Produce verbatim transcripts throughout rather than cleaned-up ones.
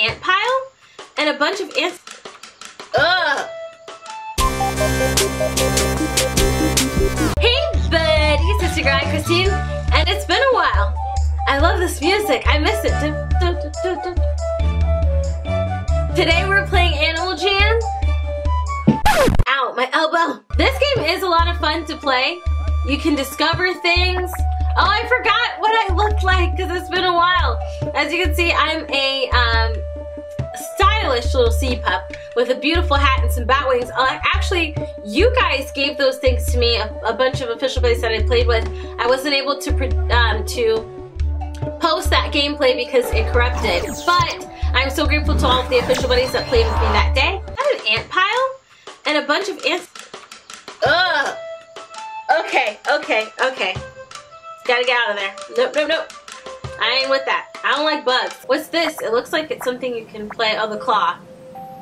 ant pile and a bunch of ants. Ugh. Hey buddies, it's your girl Christine, and it's been a while. I love this music. I miss it. Today we're playing Animal Jam. Ow, my elbow. This game is a lot of fun to play. You can discover things. Oh, I forgot what I looked like because it's been a while. As you can see, I'm a um, stylish little sea pup with a beautiful hat and some bat wings. I actually, you guys gave those things to me, a, a bunch of official plays that I played with. I wasn't able to um, to post that gameplay because it corrupted, but I'm so grateful to all of the official buddies that played with me that day. I have an ant pile and a bunch of ants. Ugh. Okay, okay, okay. Gotta get out of there. Nope, nope, nope. I ain't with that. I don't like bugs. What's this? It looks like it's something you can play. Oh, the claw.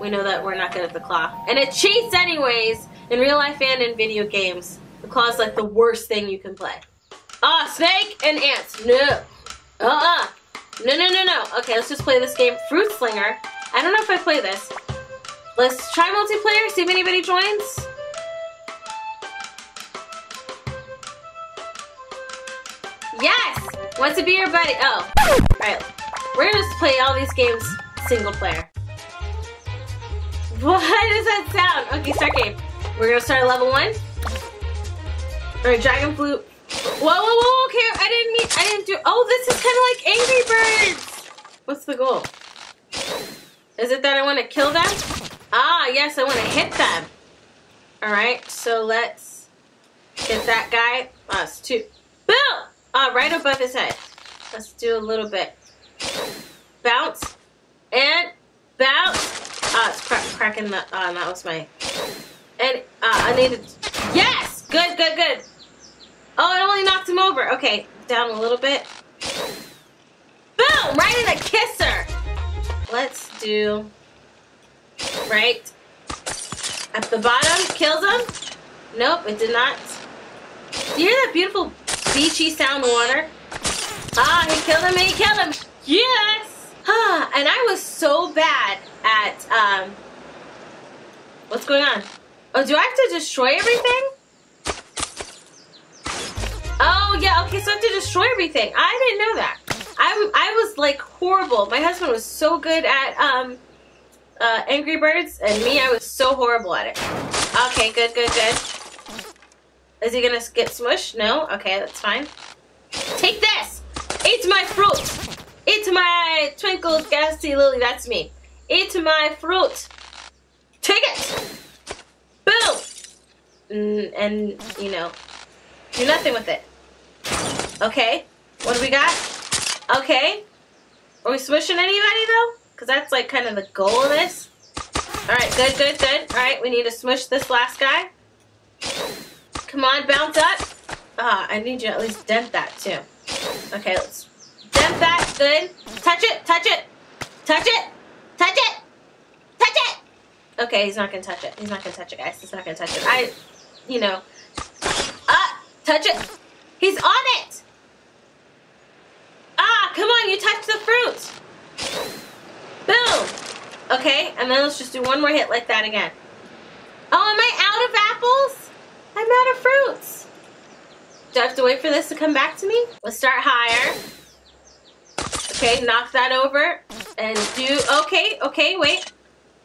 We know that we're not good at the claw. And it cheats anyways, in real life and in video games. The claw is like the worst thing you can play. Ah, oh, snake and ants. No. Uh-uh. No, no, no, no. Okay, let's just play this game. Fruit Slinger. I don't know if I play this. Let's try multiplayer, see if anybody joins. Yes! Wants to be your buddy. Oh. Alright. We're gonna just play all these games single player. What does that sound? Okay, start game. We're gonna start at level one. Alright, dragon flute. Whoa, whoa, whoa, okay. I didn't mean, I didn't do, oh, this is kinda like Angry Birds. What's the goal? Is it that I wanna kill them? Ah, yes, I wanna hit them. Alright, so let's get that guy. Oh, it's two. Boom! Uh, right above his head. Let's do a little bit. Bounce. And bounce. Ah, uh, it's crack, cracking the, uh, that was my, and, uh, I needed, yes! Good, good, good. Oh, it only knocked him over. Okay, down a little bit. Boom! Right in the kisser. Let's do, right at the bottom, kills him. Nope, it did not. You hear that beautiful beachy sound water. Ah, he killed him and he killed him. Yes! Ah, and I was so bad at, um, what's going on? Oh, do I have to destroy everything? Oh, yeah, okay, so I have to destroy everything. I didn't know that. I, I was, like, horrible. My husband was so good at, um, uh, Angry Birds, and me, I was so horrible at it. Okay, good, good, good. Is he gonna get smushed? No? Okay, that's fine. Take this! Eat my fruit! Eat my twinkle gassy lily, that's me. Eat my fruit! Take it! Boom! Mm, and, you know, do nothing with it. Okay, what do we got? Okay. Are we smushing anybody though? Because that's like kind of the goal of this. Alright, good, good, good. Alright, we need to smush this last guy. Come on, bounce up. Ah, I need you to at least dent that too. Okay, let's dent that, good. Touch it, touch it, touch it, touch it, touch it. Okay, he's not gonna touch it. He's not gonna touch it, guys. He's not gonna touch it. I, you know. Ah, touch it. He's on it. Ah, come on, you touched the fruit. Boom. Okay, and then let's just do one more hit like that again. Oh, am I out of apples? I'm out of fruits. Do I have to wait for this to come back to me? Let's start higher. Okay, knock that over and do, okay, okay, wait.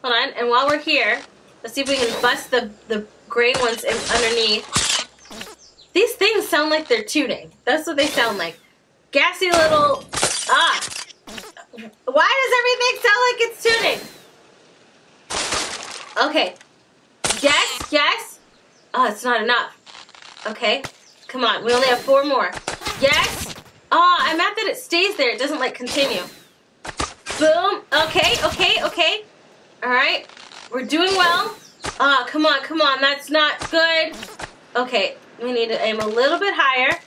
Hold on, and while we're here, let's see if we can bust the, the gray ones in underneath. These things sound like they're tooting. That's what they sound like. Gassy little, ah. Why does everything sound like it's tooting? Okay, yes, yes. Oh, it's not enough. Okay, come on. We only have four more. Yes. Oh, I'm mad that it stays there. It doesn't, like, continue. Boom. Okay, okay, okay. All right. We're doing well. Oh, come on, come on. That's not good. Okay, we need to aim a little bit higher.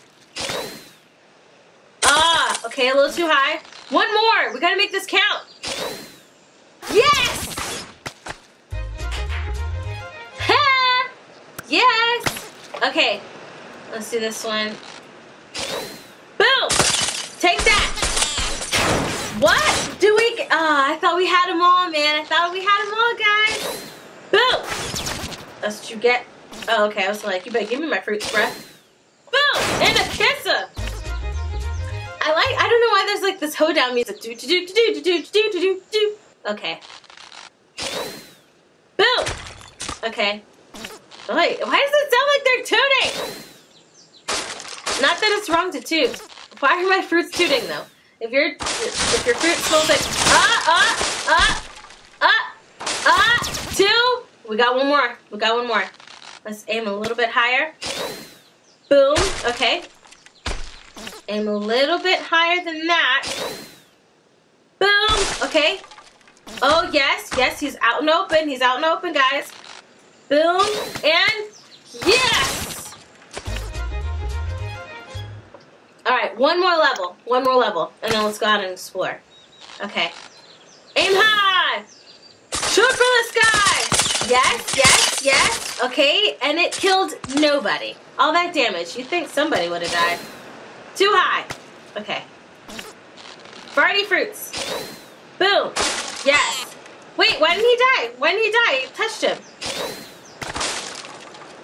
Ah, oh, okay, a little too high. One more. We got to make this count. Yes. Yes! Okay, let's do this one. Boom! Take that! What do we get? Oh, I thought we we had them all, man. I thought we had them all, guys. Boom. That's what you get. Oh, okay. I was like, you better give me my fruits, bruh. Boom. And a kisser. I like, I don't know why there's like this hoedown music. Do, do, do, do, do, do, do, do, do, do. Okay. Boom. Okay. Wait, why does it sound like they're tooting? Not that it's wrong to toot. Why are my fruits tooting though? If your if your fruit smells like ah ah ah ah ah two, we got one more. We got one more. Let's aim a little bit higher. Boom. Okay. Aim a little bit higher than that. Boom. Okay. Oh yes, yes. He's out and open. He's out and open, guys. Boom and yes. Alright, one more level. One more level. And then let's go out and explore. Okay. Aim high! Shoot for the sky! Yes, yes, yes. Okay, and it killed nobody. All that damage. You'd think somebody would have died. Too high. Okay. Variety fruits. Boom. Yes. Wait, why didn't he die? Why didn't he die? You touched him.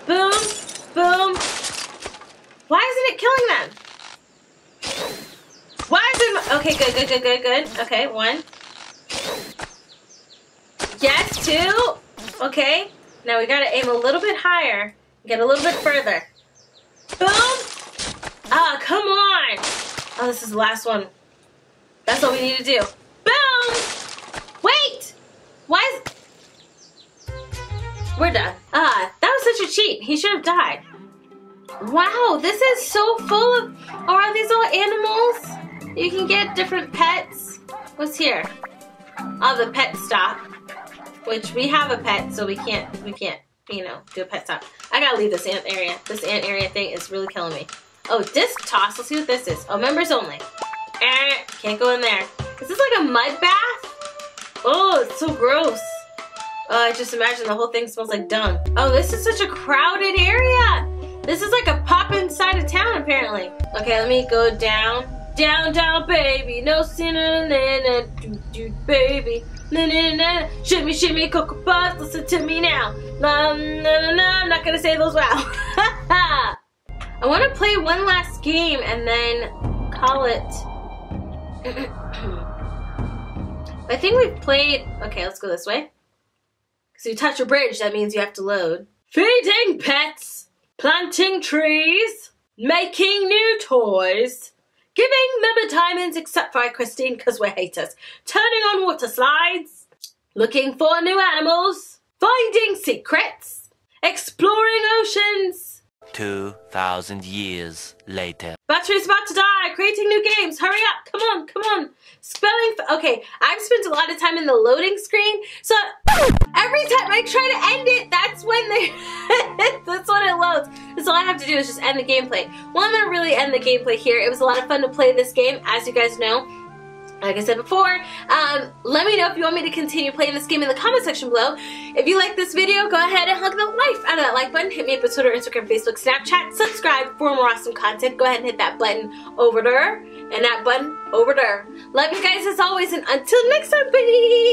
Boom. Boom. Why isn't it killing them? Why is it? Okay, good, good, good, good, good. Okay, one. Yes, two. Okay. Now we gotta aim a little bit higher. Get a little bit further. Boom. Ah, come on. Oh, this is the last one. That's all we need to do. Boom. Wait. Why is... We're done. Ah, that was such a cheat. He should have died. Wow, this is so full of... Oh, are these all animals? You can get different pets. What's here? Oh, the pet stop. Which, we have a pet, so we can't, we can't, you know, do a pet stop. I gotta leave this ant area. This ant area thing is really killing me. Oh, disc toss. Let's see what this is. Oh, members only. Eh, can't go in there. Is this like a mud bath? Oh, it's so gross. Oh, I just imagine the whole thing smells like dung. Oh, this is such a crowded area. This is like a pop inside of town, apparently. Okay, let me go down. Down, down, baby. No sinner, na, na, do, baby. Na, na, na. Shimmy, shimmy, cocoa puffs. Listen to me now. Na, na, na, na. I'm not gonna say those wow. I wanna play one last game and then call it. I think we've played. Okay, let's go this way. Because you touch a bridge, that means you have to load. Feeding pets. Planting trees, making new toys, giving member diamonds except for Christine because we're haters, turning on water slides, looking for new animals, finding secrets, exploring oceans. two thousand years later. Battery's about to die, creating new games, hurry up, come on, come on. Spelling, f okay, I've spent a lot of time in the loading screen, so every time I try to end it, that's when they, that's when it loads. So all I have to do is just end the gameplay. Well, I'm gonna really end the gameplay here. It was a lot of fun to play this game, as you guys know. Like I said before, um, let me know if you want me to continue playing this game in the comment section below. If you like this video, go ahead and hug the life out of that like button. Hit me up on Twitter, Instagram, Facebook, Snapchat. Subscribe for more awesome content. Go ahead and hit that button over there and that button over there. Love you guys as always, and until next time, buddy.